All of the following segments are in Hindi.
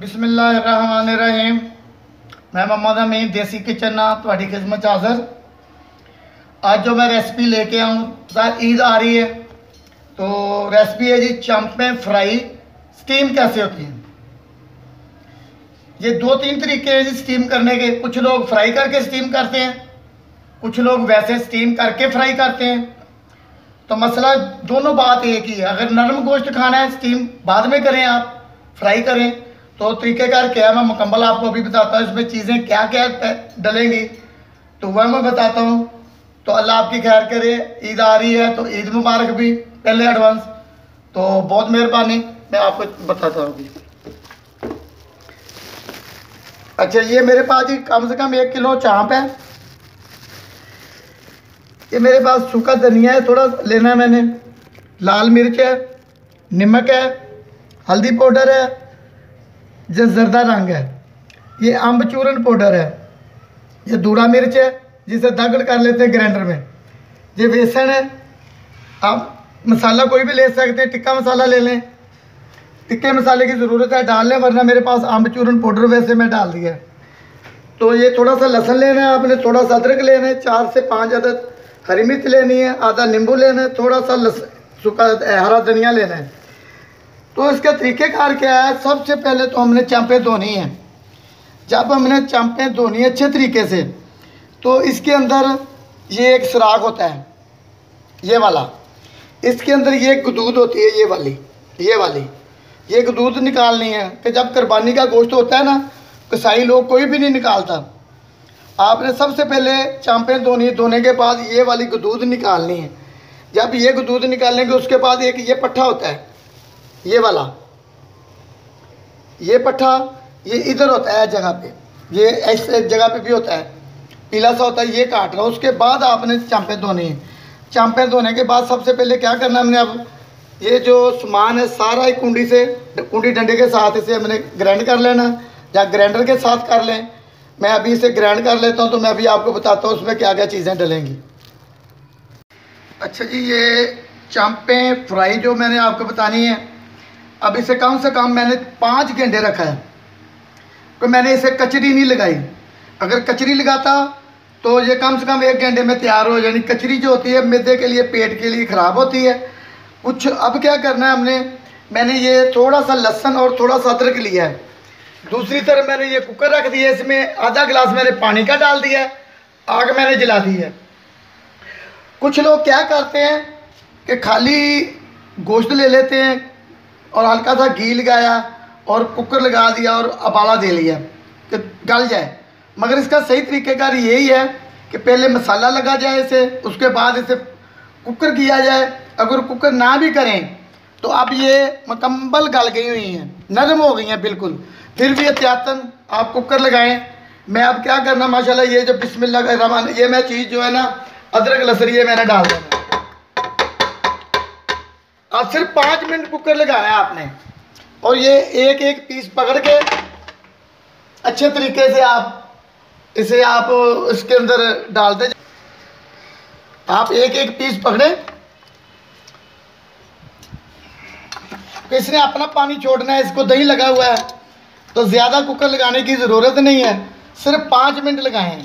बिस्मिल्लाहिर्रहमानिर्रहीम। मैं मोहम्मद अमीन देसी किचन थोड़ी खिदमत हाज़र। अज जो मैं रेसिपी लेके आऊँ, सर ईद आ रही है तो रेसिपी है जी चंपे फ्राई। स्टीम कैसे होती है, ये दो तीन तरीके हैं जी स्टीम करने के। कुछ लोग फ्राई करके स्टीम करते हैं, कुछ लोग वैसे स्टीम करके फ्राई करते हैं। तो मसला दोनों बात एक ही है। अगर नरम गोश्त खाना है, स्टीम बाद में करें, आप फ्राई करें। तो तरीक़ेकार क्या है मैं मुकम्मल आपको अभी बताता हूँ, इसमें चीज़ें क्या क्या डलेंगी तो वह मैं बताता हूँ। तो अल्लाह आपकी खैर करे। ईद आ रही है तो ईद मुबारक भी पहले एडवांस, तो बहुत मेहरबानी। मैं आपको बताता हूँ। अच्छा, ये मेरे पास जी कम से कम 1 किलो चाँप है। ये मेरे पास सूखा धनिया है, थोड़ा लेना है मैंने। लाल मिर्च है, नमक है, हल्दी पाउडर है जो जर्दा रंग है, ये अम्बचूरन पाउडर है, ये दूरा मिर्च है जिसे दगड़ कर लेते हैं ग्राइंडर में, ये बेसन है। आप मसाला कोई भी ले सकते हैं, टिक्का मसाला ले लें। टिक्के मसाले की ज़रूरत है, डाल लें, वरना मेरे पास अम्बचूरन पाउडर वैसे मैं डाल दिया। तो ये थोड़ा सा लहसुन लेना है आपने, थोड़ा सा अदरक लेना है, 4 से 5 अदद हरी मिर्च लेनी है, आधा नींबू लेना है, थोड़ा सा सूखा हरा धनिया लेना है। तो इसका तरीक़ेकार क्या है, सबसे पहले तो हमने चंपें धोनी है। जब हमने चंपें धोनी अच्छे तरीके से, तो इसके अंदर ये एक सुराख होता है, ये वाला, इसके अंदर ये गदूद होती है, ये वाली ये गदूद निकालनी है। कि जब कुर्बानी का गोश्त होता है ना, कसाई लोग कोई भी नहीं निकालता। आपने सबसे पहले चंपें धोने के बाद ये वाली गदूद निकालनी है। जब ये गदूद निकालेंगे उसके बाद एक ये पट्ठा होता है, ये वाला, ये पट्ठा ये इधर होता है जगह पे, ये ऐसे जगह पे भी होता है, पीला सा होता है, ये काट रहा। उसके बाद आपने चांपे धोनी है। चांपे धोने के बाद सबसे पहले क्या करना है हमने, अब ये जो सामान है सारा एक कुंडी से, कुंडी डंडे के साथ इसे हमने ग्राइंड कर लेना या ग्राइंडर के साथ कर लें। मैं अभी इसे ग्राइंड कर लेता हूँ, तो मैं अभी आपको बताता हूँ उसमें क्या क्या चीज़ें डलेंगी। अच्छा जी, ये चांपे फ्राई जो मैंने आपको बतानी है, अब इसे कम से कम मैंने 5 घंटे रखा है। तो मैंने इसे कचरी नहीं लगाई, अगर कचरी लगाता तो ये कम से कम 1 घंटे में तैयार हो। यानी कचरी जो होती है मैदे के लिए, पेट के लिए ख़राब होती है। कुछ अब क्या करना है हमने, मैंने ये थोड़ा सा लहसुन और थोड़ा सा अदरक लिया है। दूसरी तरफ मैंने ये कुकर रख दिया, इसमें आधा गिलास मैंने पानी का डाल दिया, आग मैंने जला दी है। कुछ लोग क्या करते हैं कि खाली गोश्त ले लेते हैं और हल्का सा घी लगाया और कुकर लगा दिया और उबाला दे लिया कि गल जाए, मगर इसका सही तरीक़ेकार यही है कि पहले मसाला लगा जाए इसे, उसके बाद इसे कुकर किया जाए। अगर कुकर ना भी करें तो अब ये मुकम्मल गल गई हुई हैं, नरम हो गई हैं बिल्कुल, फिर भी एहतियातन आप कुकर लगाएं। मैं अब क्या करना, माशाल्लाह ये जो बिस्मिल्लाह, ये मैं चीज़ जो है ना, अदरक लहसुन ये मैंने डाल देना। अब सिर्फ 5 मिनट कुकर लगाना है आपने, और ये एक एक पीस पकड़ के अच्छे तरीके से आप इसे आप इसके अंदर डाल दें। आप एक एक पीस पकड़ें, इसने अपना पानी छोड़ना है, इसको दही लगा हुआ है तो ज़्यादा कुकर लगाने की ज़रूरत नहीं है, सिर्फ 5 मिनट लगाएं।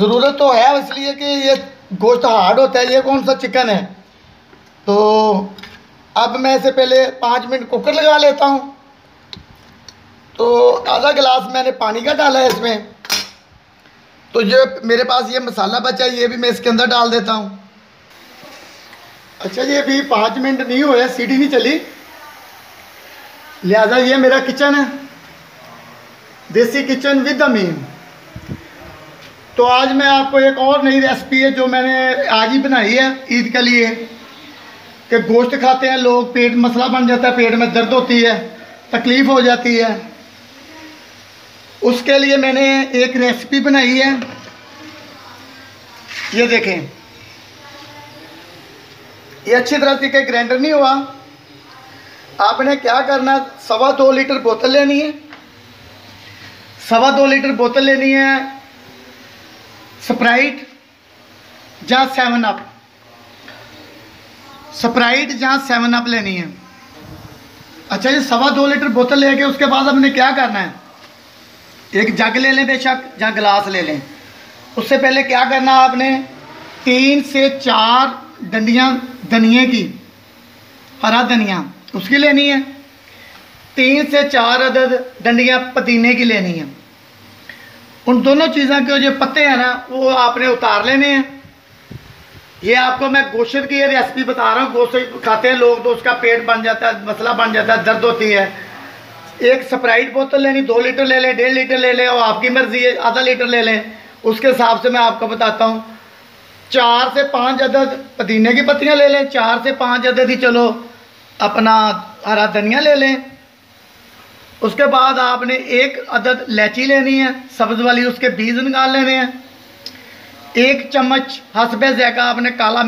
ज़रूरत तो है इसलिए कि ये गोश्त हार्ड होता है, ये कौन सा चिकन है। तो अब मैं इसे पहले 5 मिनट कुकर लगा लेता हूँ। तो आधा गिलास मैंने पानी का डाला है इसमें, तो ये मेरे पास ये मसाला बचा है, ये भी मैं इसके अंदर डाल देता हूँ। अच्छा, ये भी 5 मिनट नहीं हुए, सीटी नहीं चली, लिहाजा ये मेरा किचन है, देसी किचन विद अमीन। तो आज मैं आपको एक और नई रेसिपी है जो मैंने आज ही बनाई है ईद के लिए, कि गोश्त खाते हैं लोग, पेट मसला बन जाता है, पेट में दर्द होती है, तकलीफ़ हो जाती है। उसके लिए मैंने एक रेसिपी बनाई है, ये देखें, ये अच्छी तरह से ग्राइंडर नहीं हुआ। आपने क्या करना, 2.25 लीटर बोतल लेनी है, 2.25 लीटर बोतल लेनी है स्प्राइट या 7 अप, स्प्राइट या 7 अप लेनी है। अच्छा, ये 2.25 लीटर बोतल ले गए, उसके बाद हमने क्या करना है? एक जग ले लें बेशक या गिलास ले लें। उससे पहले क्या करना है आपने, 3 से 4 डंडियाँ धनिए की, हरा धनिया उसकी लेनी है, 3 से 4 अदद डंडियाँ पुदीने की लेनी है। उन दोनों चीज़ों के जो पत्ते हैं ना वो आपने उतार लेने हैं। ये आपको मैं गोश्त की रेसिपी बता रहा हूँ। गोश्त खाते हैं लोग तो उसका पेट बन जाता है, मसला बन जाता है, दर्द होती है। एक स्प्राइट बोतल लेनी, 2 लीटर ले लें, 1.5 लीटर ले लें, और आपकी मर्जी है आधा लीटर ले लें, उसके हिसाब से मैं आपको बताता हूँ। 4 से 5 अदद पुदीने की पत्तियाँ ले लें, 4 से 5 अदद ही चलो अपना हरा धनिया ले लें। उसके बाद आपने 1 अदद इलायची लेनी है सब्ज़ वाली, उसके बीज निकाल लेने हैं। 1 चम्मच हसबे ज़ायका आपने काला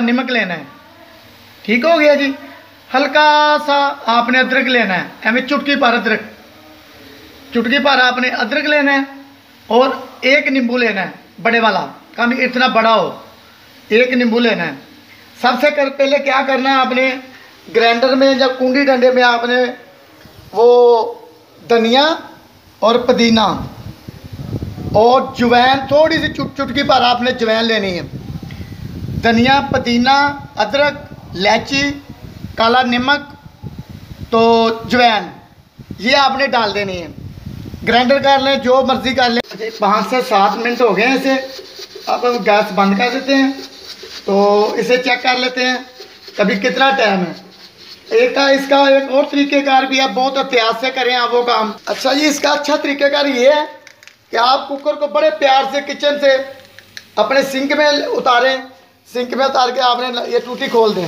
नमक लेना है। ठीक हो गया जी। हल्का सा आपने अदरक लेना है, हमें चुटकी पर आपने अदरक लेना है। और 1 नींबू लेना है, बड़े वाला, कम इतना बड़ा हो, 1 नींबू लेना है। सबसे पहले क्या करना है आपने, ग्राइंडर में या कुंडी डंडे में आपने वो धनिया और पुदीना और जवैन, थोड़ी सी चुटकी पर आपने जवैन लेनी है। धनिया, पुदीना, अदरक, इलायची, काला नमक तो जवैन, ये आपने डाल देनी है। ग्राइंडर कर लें, जो मर्ज़ी कर लें। 5 से 7 मिनट हो गए हैं इसे, अब हम गैस बंद कर देते हैं। तो इसे चेक कर लेते हैं कभी कितना टाइम है। इसका एक और तरीक़ेकार भी है, बहुत एहतियात से करें आप वो काम। अच्छा जी, इसका अच्छा तरीक़ेकार ये है कि आप कुकर को बड़े प्यार से किचन से अपने सिंक में उतारें। सिंक में उतार के आपने ये टूटी खोल दें।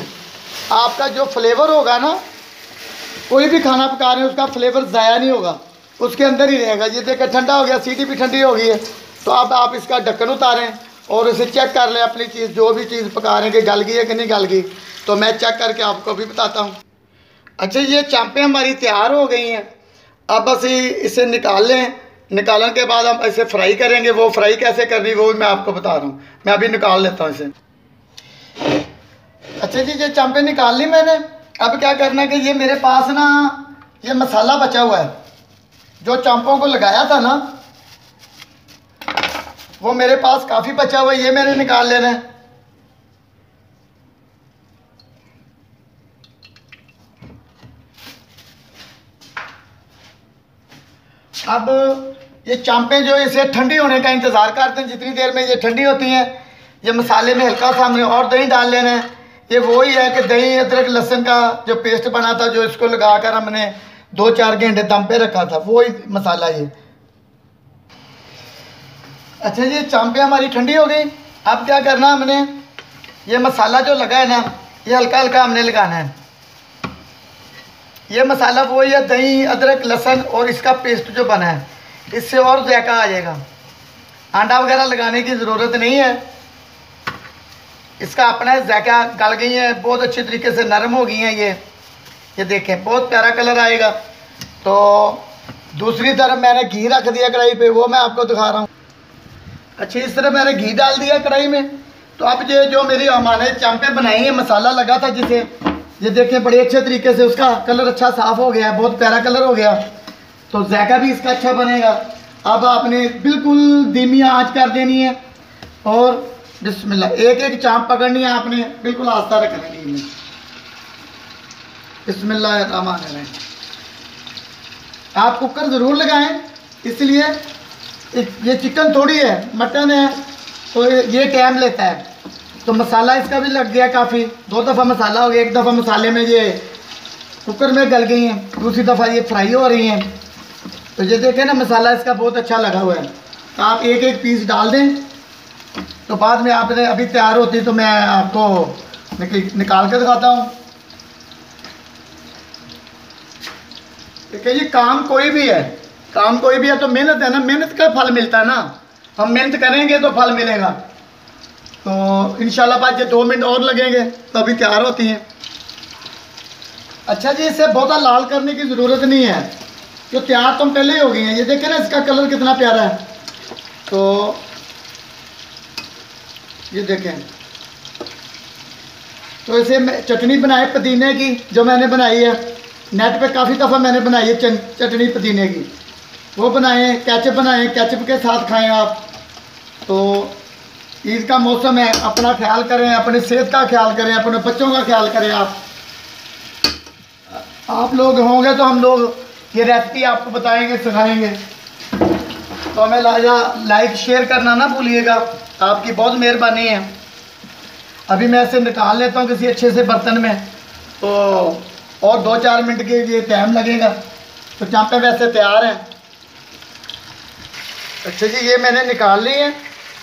आपका जो फ्लेवर होगा ना, कोई भी खाना पका रहे हैं उसका फ्लेवर ज़ाया नहीं होगा, उसके अंदर ही रहेगा। ये देखिए ठंडा हो गया, सीटी भी ठंडी हो गई है। तो अब आप इसका ढक्कन उतारें और इसे चेक कर लें अपनी चीज़, जो भी चीज़ पका रहे हैं कि गल गई है कि नहीं गल गई। तो मैं चेक करके आपको भी बताता हूँ। अच्छा, ये चाँपें हमारी तैयार हो गई हैं। अब बस इसे निकाल लें। निकालने के बाद हम इसे फ्राई करेंगे। वो फ्राई कैसे करनी वो भी मैं आपको बता रहा हूँ। मैं अभी निकाल लेता हूँ इसे। अच्छा जी, ये चाँपें निकाल ली मैंने। अब क्या करना है कि ये मेरे पास ना ये मसाला बचा हुआ है, जो चाँपों को लगाया था ना वो मेरे पास काफ़ी बचा हुआ है, ये मैंने निकाल लेना है। अब ये चाँपें जो इसे ठंडी होने का इंतज़ार करते हैं। जितनी देर में ये ठंडी होती हैं, ये मसाले में हल्का सा हमने और दही डाल लेना है। ये वही है कि दही, अदरक, लहसुन का जो पेस्ट बना था, जो इसको लगा कर हमने 2-4 घंटे दम पे रखा था, वही मसाला ये। अच्छा, ये चाँपें हमारी ठंडी हो गई। अब क्या करना हमने, ये मसाला जो लगा है ना ये हल्का हल्का हमने लगाना है। ये मसाला वो या दही, अदरक, लहसुन और इसका पेस्ट जो बना है, इससे और ज़ायका आ जाएगा। आंडा वगैरह लगाने की ज़रूरत नहीं है, इसका अपना ज़ायका। गल गई है, बहुत अच्छे तरीके से नरम हो गई हैं ये देखें, बहुत प्यारा कलर आएगा। तो दूसरी तरफ मैंने घी रख दिया कढ़ाई पे, वो मैं आपको दिखा रहा हूँ। अच्छा, इस तरह मैंने घी डाल दिया कढ़ाई में। तो अब ये जो मेरी हमारे चाँपें बनाई हैं, मसाला लगा था जिसे, ये देखें बड़े अच्छे तरीके से उसका कलर अच्छा साफ़ हो गया है, बहुत प्यारा कलर हो गया। तो ज़ायका भी इसका अच्छा बनेगा। अब आपने बिल्कुल धीमी आंच कर देनी है और बिस्मिल्लाह, एक एक चाँप पकड़नी है आपने, बिल्कुल आस्था रखना है। बिस्मिल्लाह रहमान रहीम। आप कुकर ज़रूर लगाएं, इसलिए ये चिकन थोड़ी है, मटन है, तो ये टाइम लेता है। तो मसाला इसका भी लग गया काफ़ी, 2 दफ़ा मसाला हो गया। 1 दफ़ा मसाले में ये कुकर में गल गई हैं, दूसरी दफ़ा ये फ्राई हो रही हैं। तो ये देखें ना, मसाला इसका बहुत अच्छा लगा हुआ है। तो आप एक एक पीस डाल दें। तो बाद में आपने अभी तैयार होती, तो मैं आपको निकाल के दिखाता हूँ। देखिए जी, काम कोई भी है तो मेहनत है ना, मेहनत का फल मिलता है ना। हम मेहनत करेंगे तो फल मिलेगा। तो इंशाल्लाह बाद ये 2 मिनट और लगेंगे तो अभी तैयार होती हैं। अच्छा जी, इसे बहुत लाल करने की ज़रूरत नहीं है, जो तैयार तो पहले ही हो गई हैं। ये देखें ना, इसका कलर कितना प्यारा है। तो ये देखें, तो इसे चटनी बनाए पुदीने की, जो मैंने बनाई है, नेट पे काफ़ी दफ़ा मैंने बनाई है चटनी पुदीने की, वो बनाएं केचप के साथ खाएं आप। तो ईद का मौसम है, अपना ख्याल करें, अपनी सेहत का ख्याल करें, अपने बच्चों का ख्याल करें। आप लोग होंगे तो हम लोग ये रेसिपी आपको बताएंगे, सिखाएंगे। तो हमें लाइक शेयर करना ना भूलिएगा, आपकी बहुत मेहरबानी है। अभी मैं इसे निकाल लेता हूँ किसी अच्छे से बर्तन में, तो और 2-4 मिनट के लिए टाइम लगेगा। तो चाँपें वैसे तैयार हैं। अच्छा जी, ये मैंने निकाल ली है,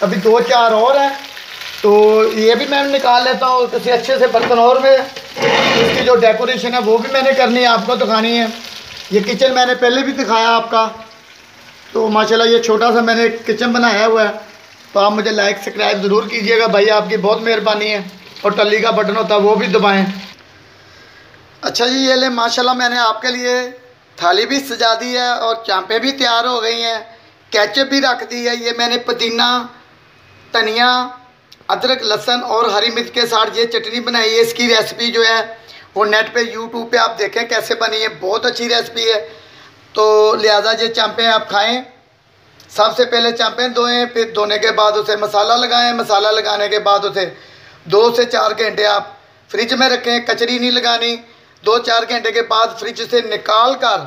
अभी 2-4 और हैं, तो ये भी मैं निकाल लेता हूँ किसी अच्छे से बर्तन और में। इसकी जो डेकोरेशन है वो भी मैंने करनी है, आपको दिखानी है। ये किचन मैंने पहले भी दिखाया आपका, तो माशाल्लाह ये छोटा सा मैंने किचन बनाया हुआ है। तो आप मुझे लाइक सब्सक्राइब ज़रूर कीजिएगा भाई, आपकी बहुत मेहरबानी है। और टल्ली का बटन होता है वो भी दबाएँ। अच्छा जी, ये ले माशाल्लाह मैंने आपके लिए थाली भी सजा दी है और चाँपें भी तैयार हो गई हैं, केचप भी रख दी है। ये मैंने पुदीना, धनिया, अदरक, लहसुन और हरी मिर्च के साथ ये चटनी बनाई है। इसकी रेसिपी जो है वो नेट पे यूट्यूब पे आप देखें कैसे बनी है, बहुत अच्छी रेसिपी है। तो लिहाजा ये चाँपें आप खाएं। सबसे पहले चाँपें धोएं, फिर धोने के बाद उसे मसाला लगाएं। मसाला लगाने के बाद उसे 2 से 4 घंटे आप फ्रिज में रखें, कचरी नहीं लगानी। 2-4 घंटे के बाद फ्रिज से निकाल कर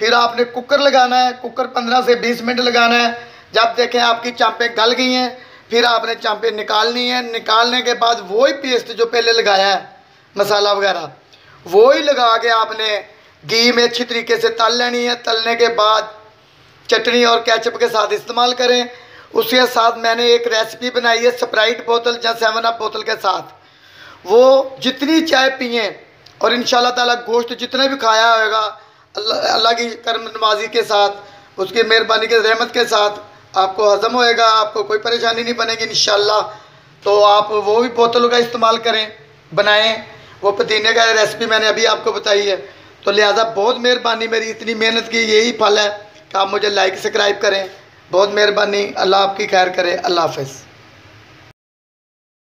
फिर आपने कुकर लगाना है। कुकर 15 से 20 मिनट लगाना है। जब देखें आपकी चाँपें गल गई हैं, फिर आपने चाँपें निकालनी है। निकालने के बाद वही पेस्ट जो पहले लगाया है, मसाला वगैरह, वही लगा के आपने घी में अच्छी तरीके से तल लेनी है। तलने के बाद चटनी और केचप के साथ इस्तेमाल करें। उसके साथ मैंने एक रेसिपी बनाई है स्प्राइट बोतल या 7 अप बोतल के साथ। वो जितनी चाय पिएँ और इंशाल्लाह ताला गोश्त जितना भी खाया होगा, अल्लाह की करम नवाजी के साथ, उसकी मेहरबानी के रहमत के साथ आपको हज़म होएगा, आपको कोई परेशानी नहीं बनेगी इंशाल्लाह। तो आप वो भी बोतलों का इस्तेमाल करें, बनाएं। वो पुदीने का रेसिपी मैंने अभी आपको बताई है। तो लिहाजा बहुत मेहरबानी, मेरी इतनी मेहनत की यही फल है कि आप मुझे लाइक सब्सक्राइब करें। बहुत मेहरबानी, अल्लाह आपकी खैर करे। अल्लाह हाफ़िज़।